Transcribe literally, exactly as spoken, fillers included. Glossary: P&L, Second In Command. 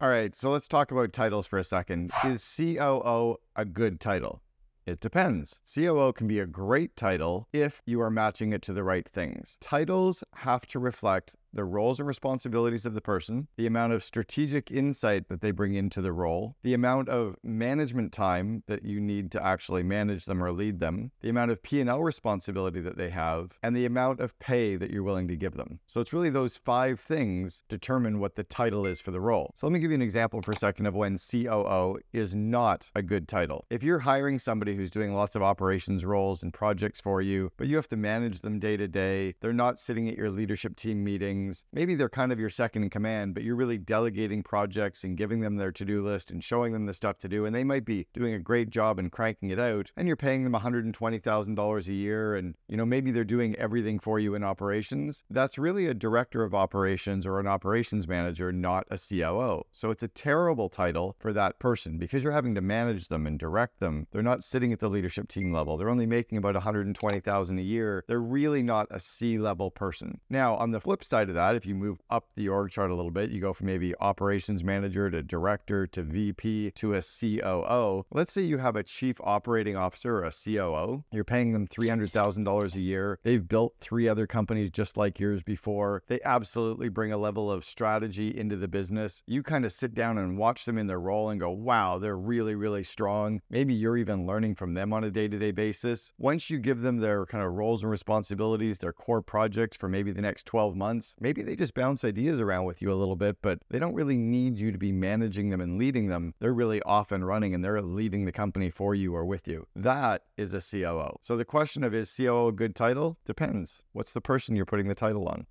All right, so let's talk about titles for a second. Is C O O a good title? It depends. C O O can be a great title if you are matching it to the right things. Titles have to reflect the roles and responsibilities of the person, the amount of strategic insight that they bring into the role, the amount of management time that you need to actually manage them or lead them, the amount of P and L responsibility that they have, and the amount of pay that you're willing to give them. So it's really those five things determine what the title is for the role. So let me give you an example for a second of when C O O is not a good title. If you're hiring somebody who's doing lots of operations roles and projects for you, but you have to manage them day to day, they're not sitting at your leadership team meeting, maybe they're kind of your second in command, but you're really delegating projects and giving them their to-do list and showing them the stuff to do. And they might be doing a great job and cranking it out, and you're paying them one hundred twenty thousand dollars a year. And, you know, maybe they're doing everything for you in operations. That's really a director of operations or an operations manager, not a C O O. So it's a terrible title for that person because you're having to manage them and direct them. They're not sitting at the leadership team level. They're only making about one hundred twenty thousand dollars a year. They're really not a C-level person. Now, on the flip side of that, if you move up the org chart a little bit, you go from maybe operations manager to director to V P to a C O O. Let's say you have a chief operating officer or a C O O. You're paying them three hundred thousand dollars a year. They've built three other companies just like yours before. They absolutely bring a level of strategy into the business. You kind of sit down and watch them in their role and go, wow, they're really, really strong. Maybe you're even learning from them on a day-to-day basis. Once you give them their kind of roles and responsibilities, their core projects for maybe the next twelve months, maybe they just bounce ideas around with you a little bit, but they don't really need you to be managing them and leading them. They're really off and running and they're leading the company for you or with you. That is a C O O. So the question of, is C O O a good title? Depends. What's the person you're putting the title on?